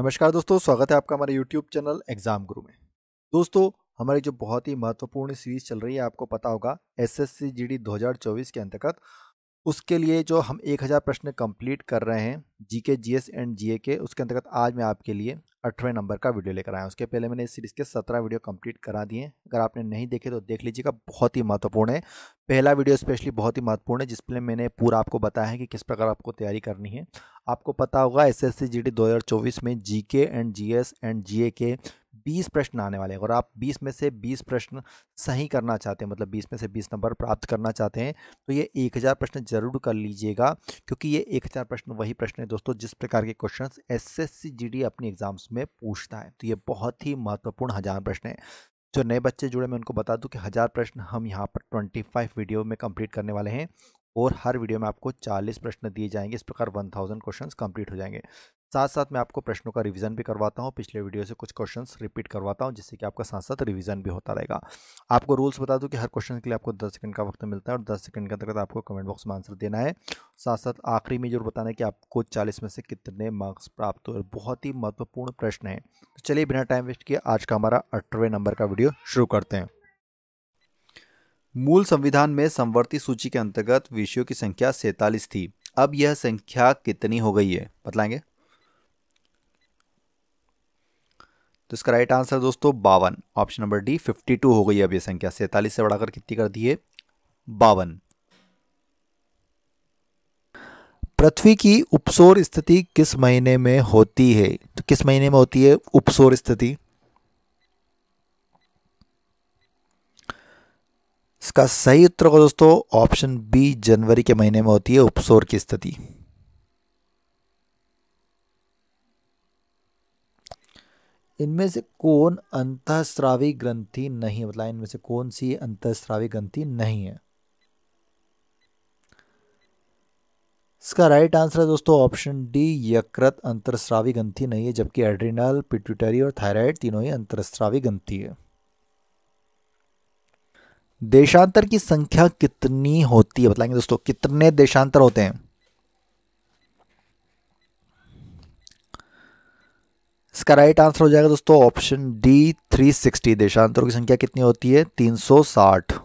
नमस्कार दोस्तों, स्वागत है आपका हमारे YouTube चैनल एग्जाम गुरु में। दोस्तों, हमारी जो बहुत ही महत्वपूर्ण सीरीज चल रही है, आपको पता होगा SSC GD 2024 के अंतर्गत, उसके लिए जो हम 1000 प्रश्न कंप्लीट कर रहे हैं जीके, जीएस एंड जीएके, उसके अंतर्गत आज मैं आपके लिए 8वें नंबर का वीडियो लेकर आया हूँ। उसके पहले मैंने इस सीरीज़ के 17 वीडियो कंप्लीट करा दिए, अगर आपने नहीं देखे तो देख लीजिएगा, बहुत ही महत्वपूर्ण है। पहला वीडियो स्पेशली बहुत ही महत्वपूर्ण है जिसमें मैंने पूरा आपको बताया है कि किस प्रकार आपको तैयारी करनी है। आपको पता होगा SSC GD 2024 में जीके एंड जीएस एंड जीएके 20 प्रश्न आने वाले हैं। अगर आप 20 में से 20 प्रश्न सही करना चाहते हैं, मतलब 20 में से 20 नंबर प्राप्त करना चाहते हैं, तो ये 1000 प्रश्न जरूर कर लीजिएगा, क्योंकि ये 1000 प्रश्न वही प्रश्न है दोस्तों जिस प्रकार के क्वेश्चंस SSC GD अपने एग्जाम्स में पूछता है। तो ये बहुत ही महत्वपूर्ण 1000 प्रश्न है। जो नए बच्चे जुड़े, मैं उनको बता दूँ कि 1000 प्रश्न हम यहाँ पर 25 वीडियो में कंप्लीट करने वाले हैं और हर वीडियो में आपको 40 प्रश्न दिए जाएंगे। इस प्रकार 1000 क्वेश्चंस कंप्लीट हो जाएंगे। साथ साथ मैं आपको प्रश्नों का रिवीजन भी करवाता हूँ, पिछले वीडियो से कुछ क्वेश्चंस रिपीट करवाता हूँ, जिससे कि आपका साथ साथ रिवीजन भी होता रहेगा। आपको रूल्स बता दूँ कि हर क्वेश्चन के लिए आपको 10 सेकंड का वक्त मिलता है और 10 सेकंड के अंतर्गत आपको कमेंट बॉक्स में आंसर देना है। साथ साथ आखिरी में जरूर बताना है कि आपको 40 में से कितने मार्क्स प्राप्त हुए। बहुत ही महत्वपूर्ण प्रश्न है। तो चलिए बिना टाइम वेस्ट किए आज का हमारा 8वें नंबर का वीडियो शुरू करते हैं। मूल संविधान में समवर्ती सूची के अंतर्गत विषयों की संख्या 47 थी, अब यह संख्या कितनी हो गई है बताएंगे? तो इसका राइट आंसर दोस्तों 52, ऑप्शन नंबर डी 52 हो गई है। अब यह संख्या 47 से बढ़ाकर कितनी कर दी है? 52। पृथ्वी की उपसौर स्थिति किस महीने में होती है? तो किस महीने में होती है उपसौर स्थिति? इसका सही उत्तर होगा दोस्तों ऑप्शन बी, जनवरी के महीने में होती है उपसौर की स्थिति। इनमें से कौन अंतःस्रावी ग्रंथि नहीं है? मतलब इनमें से कौन सी अंतःस्रावी ग्रंथि नहीं है? इसका राइट आंसर है दोस्तों ऑप्शन डी, यकृत अंतःस्रावी ग्रंथि नहीं है, जबकि एड्रिनल, पिट्यूटरी और थायराइड तीनों ही अंतःस्रावी ग्रंथि है। देशांतर की संख्या कितनी होती है बताएंगे दोस्तों? कितने देशांतर होते हैं? इसका राइट आंसर हो जाएगा दोस्तों ऑप्शन डी 360। देशांतरों की संख्या कितनी होती है? 360।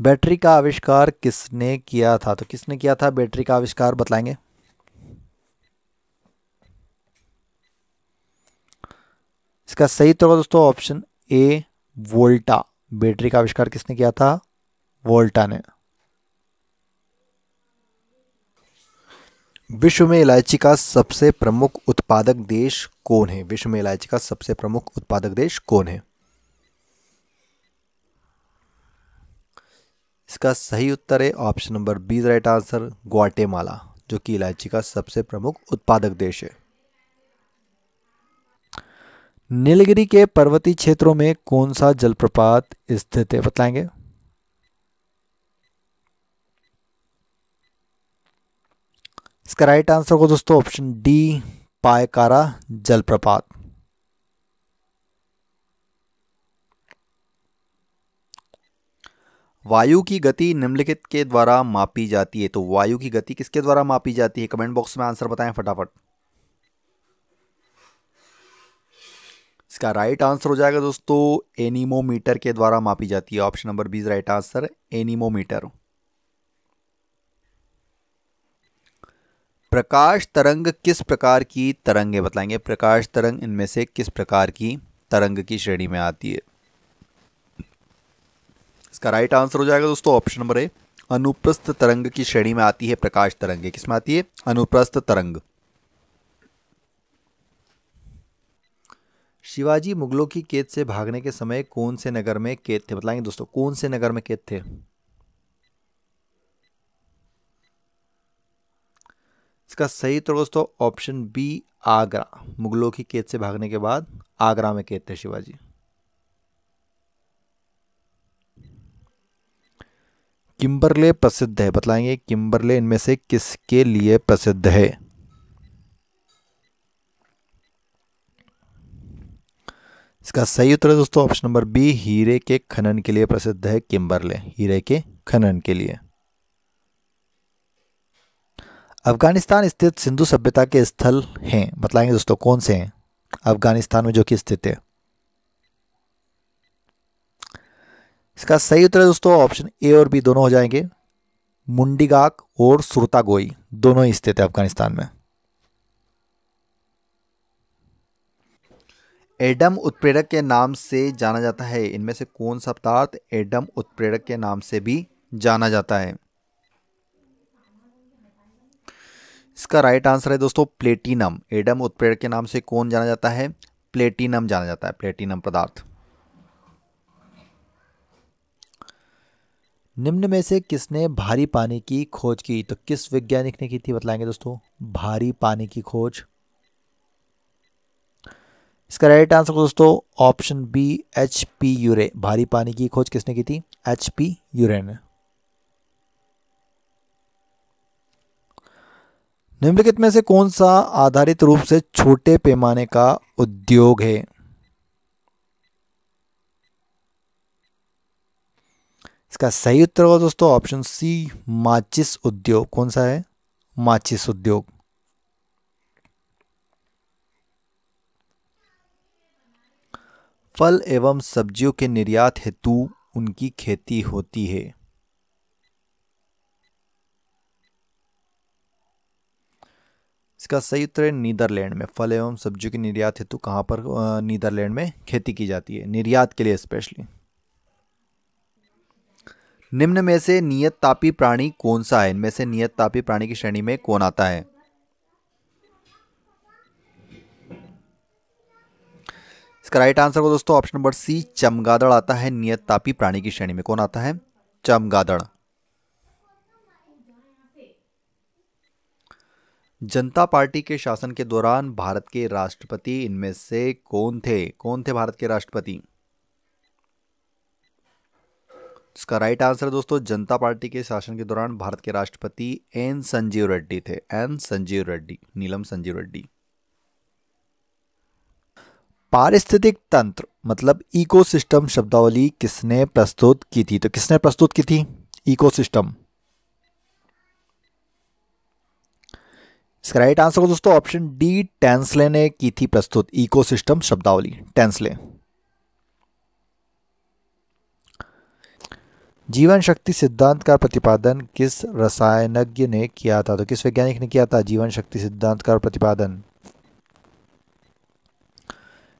बैटरी का आविष्कार किसने किया था? तो किसने किया था बैटरी का आविष्कार बताएंगे? इसका सही उत्तर होगा दोस्तों ऑप्शन ए, वोल्टा। बैटरी का आविष्कार किसने किया था? वोल्टा ने। विश्व में इलायची का सबसे प्रमुख उत्पादक देश कौन है? विश्व में इलायची का सबसे प्रमुख उत्पादक देश कौन है? इसका सही उत्तर है option number B, right answer Guatemala, जो कि इलायची का सबसे प्रमुख उत्पादक देश है। नीलगिरी के पर्वतीय क्षेत्रों में कौन सा जलप्रपात स्थित है बताएंगे? इसका राइट आंसर होगा दोस्तों ऑप्शन डी, पायकारा जलप्रपात। वायु की गति निम्नलिखित के द्वारा मापी जाती है। तो वायु की गति किसके द्वारा मापी जाती है? कमेंट बॉक्स में आंसर बताएं फटाफट। इसका राइट आंसर हो जाएगा दोस्तों एनीमोमीटर के द्वारा मापी जाती है। Option number B right answer anemometer. प्रकाश तरंग किस प्रकार की तरंग है बताएंगे? प्रकाश तरंग इनमें से किस प्रकार की तरंग की श्रेणी में आती है? इसका राइट आंसर हो जाएगा दोस्तों ऑप्शन नंबर ए, अनुप्रस्थ तरंग की श्रेणी में आती है प्रकाश तरंग। किस में आती है? अनुप्रस्थ तरंग। शिवाजी मुगलों की कैद से भागने के समय कौन से नगर में कैद थे बताएंगे दोस्तों? कौन से नगर में कैद थे? इसका सही उत्तर दोस्तों ऑप्शन बी, आगरा। मुगलों की कैद से भागने के बाद आगरा में कैद थे शिवाजी। किम्बरले प्रसिद्ध है बताएंगे? किम्बरले इनमें से किसके लिए प्रसिद्ध है? इसका सही उत्तर है दोस्तों ऑप्शन नंबर बी, हीरे के खनन के लिए प्रसिद्ध है किम्बरले। हीरे के खनन के लिए। अफगानिस्तान स्थित सिंधु सभ्यता के स्थल हैं, बताएंगे दोस्तों कौन से हैं अफगानिस्तान में जो कि स्थित है। इसका सही उत्तर दोस्तों ऑप्शन ए और बी दोनों हो जाएंगे। मुंडीगाक और सुरतागोई दोनों ही स्थित है अफगानिस्तान में। एडम उत्प्रेरक के नाम से जाना जाता है, इनमें से कौन सा पदार्थ एडम उत्प्रेरक के नाम से भी जाना जाता है। इसका राइट आंसर है दोस्तों प्लेटिनम। एडम उत्प्रेरक के नाम से कौन जाना जाता है? प्लेटिनम जाना जाता है, प्लेटिनम पदार्थ। निम्न में से किसने भारी पानी की खोज की? तो किस वैज्ञानिक ने की थी बताएंगे दोस्तों भारी पानी की खोज। इसका राइट आंसर दोस्तों option B H P Urey. भारी पानी की खोज किसने की थी? एच पी यूरे ने। निम्नलिखित में से कौन सा आधारित रूप से छोटे पैमाने का उद्योग है? इसका सही उत्तर होगा दोस्तों ऑप्शन सी माचिस उद्योग। कौन सा है? माचिस उद्योग। फल एवं सब्जियों के निर्यात हेतु उनकी खेती होती है। इसका सही उत्तर है नीदरलैंड में। फल एवं सब्जियों के निर्यात हेतु कहाँ पर नीदरलैंड में खेती की जाती है, निर्यात के लिए स्पेशली। निम्न में से नियत तापी प्राणी कौन सा है? इनमें से नियत तापी प्राणी की श्रेणी में कौन आता है? इसका राइट आंसर को दोस्तों ऑप्शन नंबर सी चमगादड़ आता है। नियत तापी प्राणी की श्रेणी में कौन आता है? चमगादड़। जनता पार्टी के शासन के दौरान भारत के राष्ट्रपति इनमें से कौन थे? कौन थे भारत के राष्ट्रपति? इसका राइट आंसर दोस्तों जनता पार्टी के शासन के दौरान भारत के राष्ट्रपति एन संजीव रेड्डी थे। एन संजीव रेड्डी, नीलम संजीव रेड्डी। पारिस्थितिक तंत्र मतलब इकोसिस्टम शब्दावली किसने प्रस्तुत की थी? तो किसने प्रस्तुत की थी इकोसिस्टम? इसका राइट आंसर को दोस्तों ऑप्शन डी टेंसले ने की थी प्रस्तुत इकोसिस्टम शब्दावली, टेंसले। जीवन शक्ति सिद्धांत का प्रतिपादन किस रसायनज्ञ ने किया था? तो किस वैज्ञानिक ने किया था जीवन शक्ति सिद्धांत का प्रतिपादन?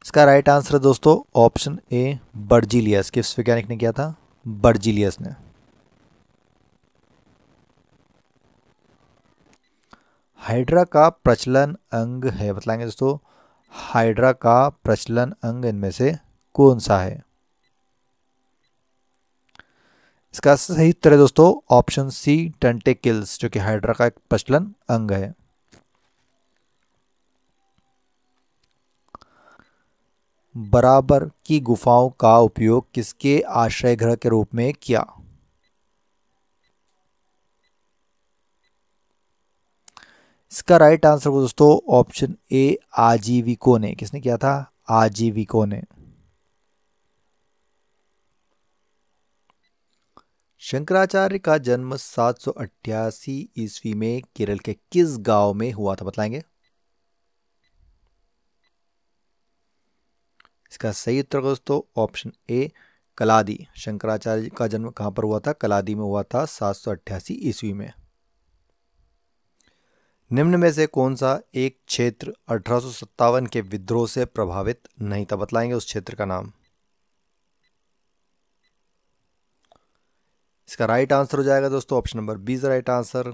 इसका राइट आंसर है दोस्तों ऑप्शन ए बर्जीलियस। किस वैज्ञानिक ने किया था? बर्जीलियस ने। हाइड्रा का प्रचलन अंग है, बताएंगे दोस्तों हाइड्रा का प्रचलन अंग इनमें से कौन सा है? इसका सही उत्तर है दोस्तों ऑप्शन सी टेंटेकिल्स, जो कि हाइड्रा का एक प्रचलन अंग है। बराबर की गुफाओं का उपयोग किसके आश्रय गृह के रूप में किया? इसका राइट आंसर को दोस्तों ऑप्शन ए आजीविकों ने। किसने किया था? आजीविकों ने। शंकराचार्य का जन्म 788 ईस्वी में केरल के किस गांव में हुआ था बताएंगे? इसका सही उत्तर दोस्तों ऑप्शन ए कलादी। शंकराचार्य का जन्म कहां पर हुआ था? कलादी में हुआ था 788 ईस्वी में। निम्न में से कौन सा एक क्षेत्र 1857 के विद्रोह से प्रभावित नहीं था? बताएंगे उस क्षेत्र का नाम। इसका राइट आंसर हो जाएगा दोस्तों option number B is right answer,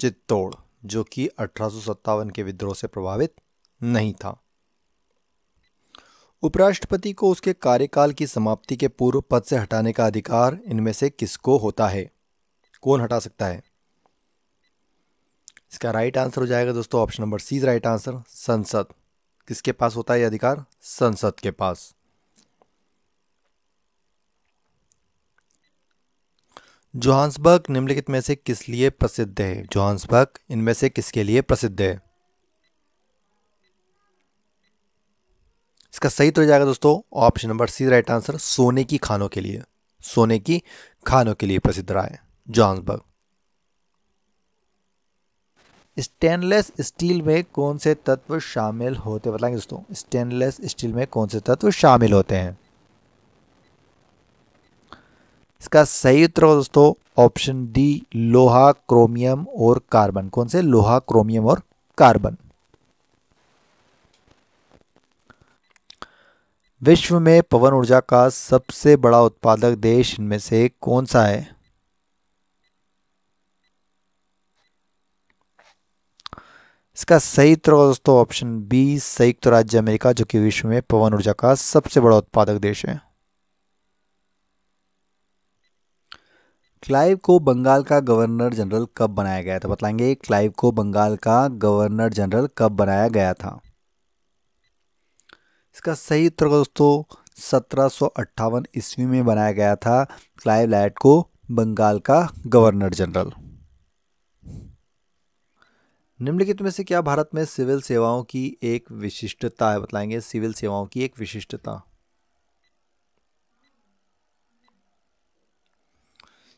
Chittor, जो कि 1857 के विद्रोह से प्रभावित नहीं था। उपराष्ट्रपति को उसके कार्यकाल की समाप्ति के पूर्व पद से हटाने का अधिकार इनमें से किसको होता है? कौन हटा सकता है? इसका राइट आंसर हो जाएगा दोस्तों option number C is right answer, संसद। किसके पास होता है यह अधिकार? संसद के पास। जोहान्सबर्ग निम्नलिखित में से किस लिए प्रसिद्ध है? जोहान्सबर्ग इनमें से किसके लिए प्रसिद्ध है? इसका सही उत्तर हो जाएगा दोस्तों option number C right answer, सोने की खानों के लिए। सोने की खानों के लिए प्रसिद्ध रहा है जोहान्सबर्ग। स्टेनलेस स्टील में कौन से तत्व शामिल होते हैं? बताएंगे दोस्तों, स्टेनलेस स्टील में कौन से तत्व शामिल होते हैं? इसका सही उत्तर हो दोस्तों ऑप्शन डी, लोहा, क्रोमियम और कार्बन। कौन से? लोहा, क्रोमियम और कार्बन। विश्व में पवन ऊर्जा का सबसे बड़ा उत्पादक देश इनमें से कौन सा है? इसका सही उत्तर होगा दोस्तों ऑप्शन बी, संयुक्त राज्य अमेरिका, जो कि विश्व में पवन ऊर्जा का सबसे बड़ा उत्पादक देश है। क्लाइव को बंगाल का गवर्नर जनरल कब बनाया गया था? बताएंगे क्लाइव को बंगाल का गवर्नर जनरल कब बनाया गया था? इसका सही उत्तर दोस्तों 1758 ईस्वी में बनाया गया था क्लाइव लैट को बंगाल का गवर्नर जनरल। निम्नलिखित में से क्या भारत में सिविल सेवाओं की एक विशिष्टता है? बताएंगे सिविल सेवाओं की एक विशिष्टता।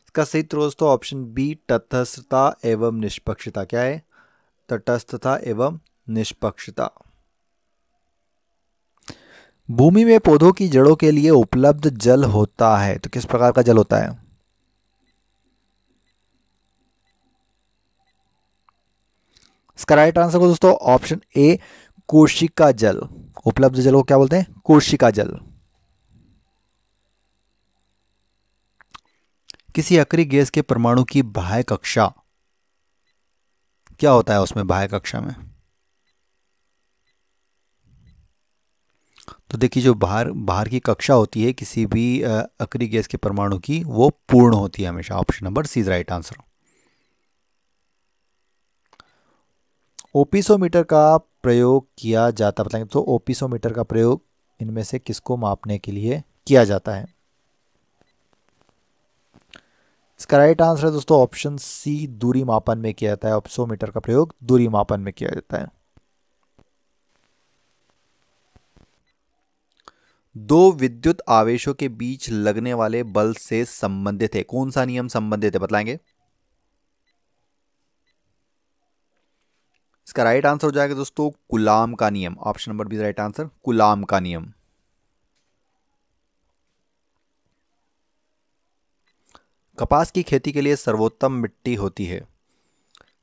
इसका सही उत्तर दोस्तों ऑप्शन बी, तटस्थता एवं निष्पक्षता। क्या है? तटस्थता एवं निष्पक्षता। भूमि में पौधों की जड़ों के लिए उपलब्ध जल होता है तो किस प्रकार का जल होता है? इसका राइट आंसर को दोस्तों ऑप्शन ए, कोशिका जल। उपलब्ध जल को क्या बोलते हैं? कोशिका जल। किसी अक्रिय गैस के परमाणु की बाह्य कक्षा क्या होता है? उसमें बाह्य कक्षा में तो देखिए जो बाहर की कक्षा होती है किसी भी अक्रिय गैस के परमाणु की, वो पूर्ण होती है हमेशा। Option number C is right answer. Opisometer का प्रयोग किया जाता, बताएंगे तो ओपिसोमीटर का प्रयोग इनमें से किसको मापने के लिए किया जाता है? इसका राइट आंसर है दोस्तों ऑप्शन सी, दूरी मापन में किया जाता है। ओपिसोमीटर का प्रयोग दूरी मापन में किया जाता है। दो विद्युत आवेशों के बीच लगने वाले बल से संबंधित है कौन सा नियम? संबंधित है बताएंगे। इसका राइट आंसर हो जाएगा दोस्तों कूलाम का नियम। Option number B right answer, Coulomb का नियम। कपास की खेती के लिए सर्वोत्तम मिट्टी होती है,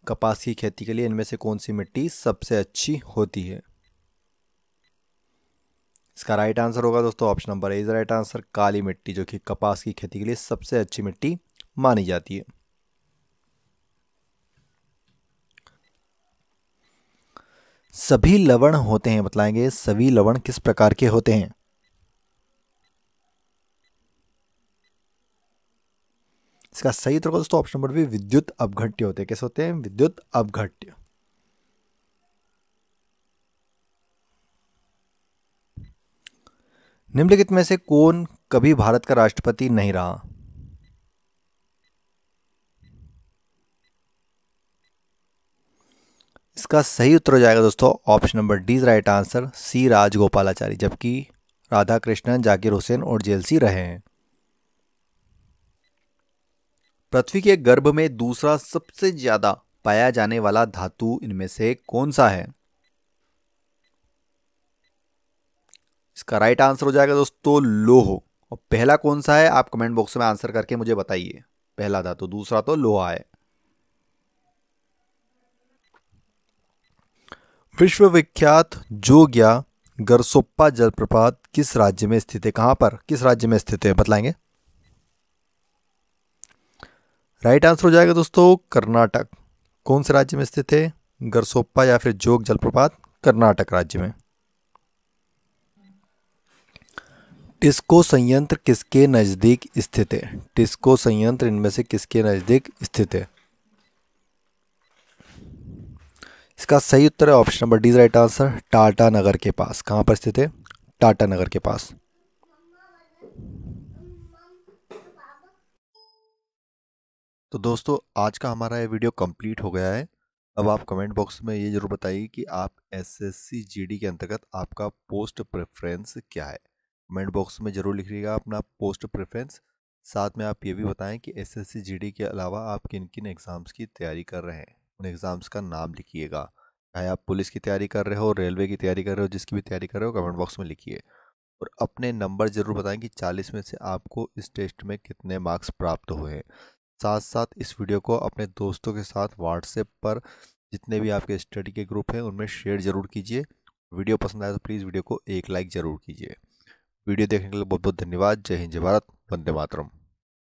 कपास की खेती के लिए इनमें से कौन सी मिट्टी सबसे अच्छी होती है? इसका राइट आंसर होगा दोस्तों option number A is right answer, काली मिट्टी, जो कि कपास की खेती के लिए सबसे अच्छी मिट्टी मानी जाती है। सभी लवण होते हैं, बताएंगे सभी लवण किस प्रकार के होते हैं? इसका सही उत्तर होगा दोस्तों ऑप्शन नंबर बी, विद्युत अपघट्य होते हैं। कैसे होते हैं? विद्युत अपघट्य। निम्नलिखित में से कौन कभी भारत का राष्ट्रपति नहीं रहा? इसका सही उत्तर हो जाएगा दोस्तों option number D right answer, C Rajagopalachari, जबकि राधा कृष्णन, जाकिर हुसैन और जेएलसी रहे हैं। पृथ्वी के गर्भ में दूसरा सबसे ज्यादा पाया जाने वाला धातु इनमें से कौन सा है? इसका राइट आंसर हो जाएगा दोस्तों लोह। और पहला कौन सा है आप कमेंट बॉक्स में आंसर करके मुझे बताइए। पहला धातु, दूसरा तो लोहा है। विश्वविख्यात जोग या गरसोप्पा जलप्रपात किस राज्य में स्थित है? कहां पर, किस राज्य में स्थित है बताएंगे? राइट आंसर हो जाएगा दोस्तों कर्नाटक। कौन से राज्य में स्थित है गरसोप्पा या फिर जोग जलप्रपात? कर्नाटक राज्य में। टिस्को संयंत्र किसके नजदीक स्थित है? टिस्को संयंत्र इनमें से किसके नजदीक स्थित है? इसका सही उत्तर है option number D right answer, Tatanagar के पास। कहां पर स्थित है? टाटानगर के पास। तो दोस्तों आज का हमारा ये वीडियो कंप्लीट हो गया है। अब आप कमेंट बॉक्स में ये जरूर बताइए कि आप एसएससी जीडी के अंतर्गत आपका पोस्ट प्रेफरेंस क्या है। कमेंट बॉक्स में ज़रूर लिखिएगा अपना पोस्ट प्रेफरेंस। साथ में आप ये भी बताएं कि एसएससी जीडी के अलावा आप किन किन एग्ज़ाम्स की तैयारी कर रहे हैं। उन एग्ज़ाम्स का नाम लिखिएगा। चाहे आप पुलिस की तैयारी कर रहे हो, रेलवे की तैयारी कर रहे हो, जिसकी भी तैयारी कर रहे हो, कमेंट बॉक्स में लिखिए। और अपने नंबर ज़रूर बताएं कि 40 में से आपको इस टेस्ट में कितने मार्क्स प्राप्त हुए। साथ साथ इस वीडियो को अपने दोस्तों के साथ व्हाट्सएप पर जितने भी आपके स्टडी के ग्रुप हैं उनमें शेयर ज़रूर कीजिए। वीडियो पसंद आया तो प्लीज़ वीडियो को एक लाइक ज़रूर कीजिए। वीडियो देखने के लिए बहुत बहुत धन्यवाद। जय हिंद, जय भारत, वंदे मातरम।